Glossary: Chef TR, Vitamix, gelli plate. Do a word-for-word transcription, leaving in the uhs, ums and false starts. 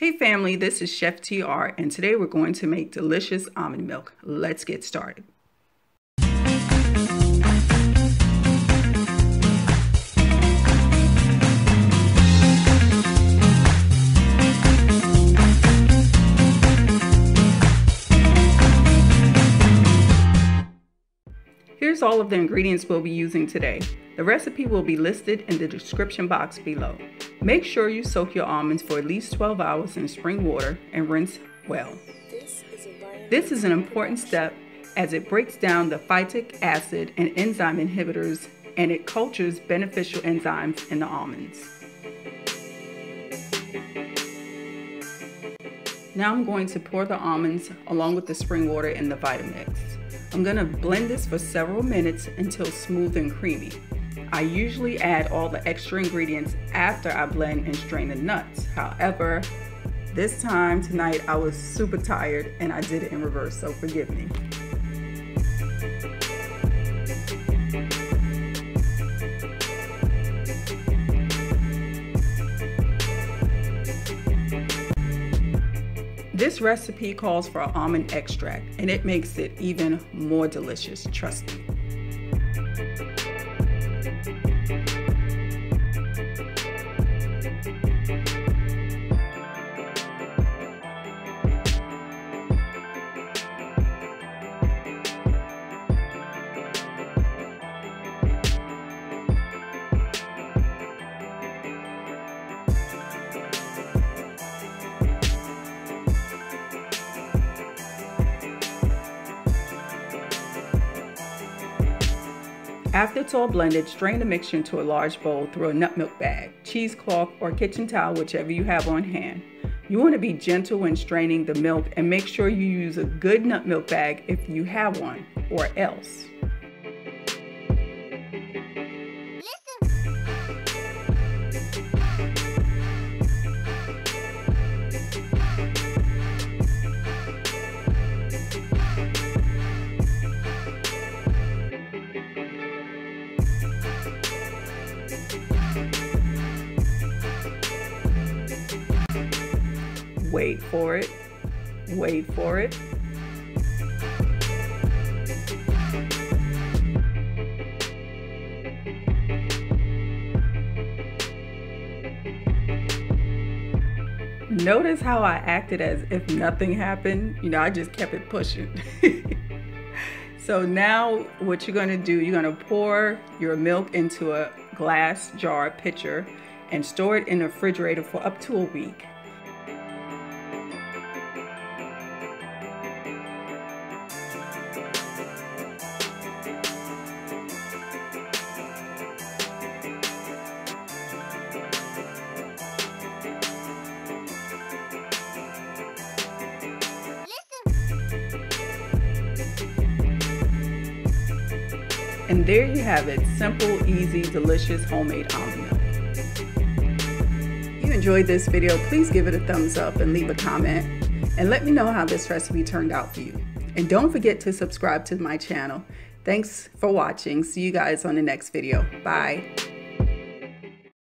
Hey family, this is Chef T R and today we're going to make delicious almond milk. Let's get started. Here's all of the ingredients we'll be using today. The recipe will be listed in the description box below. Make sure you soak your almonds for at least twelve hours in spring water and rinse well. This is an important step as it breaks down the phytic acid and enzyme inhibitors, and it cultures beneficial enzymes in the almonds. Now I'm going to pour the almonds along with the spring water in the Vitamix. I'm going to blend this for several minutes until smooth and creamy. I usually add all the extra ingredients after I blend and strain the nuts. However, this time tonight I was super tired and I did it in reverse, so forgive me. This recipe calls for almond extract and it makes it even more delicious, trust me. After it's all blended, strain the mixture into a large bowl through a nut milk bag, cheesecloth, or kitchen towel, whichever you have on hand. You want to be gentle when straining the milk and make sure you use a good nut milk bag if you have one, or else. Wait for it, wait for it. Notice how I acted as if nothing happened. You know, I just kept it pushing. So now what you're gonna do, you're gonna pour your milk into a glass jar pitcher and store it in the refrigerator for up to a week. And there you have it, simple, easy, delicious homemade almond milk. If you enjoyed this video, please give it a thumbs up and leave a comment. And let me know how this recipe turned out for you. And don't forget to subscribe to my channel. Thanks for watching. See you guys on the next video. Bye.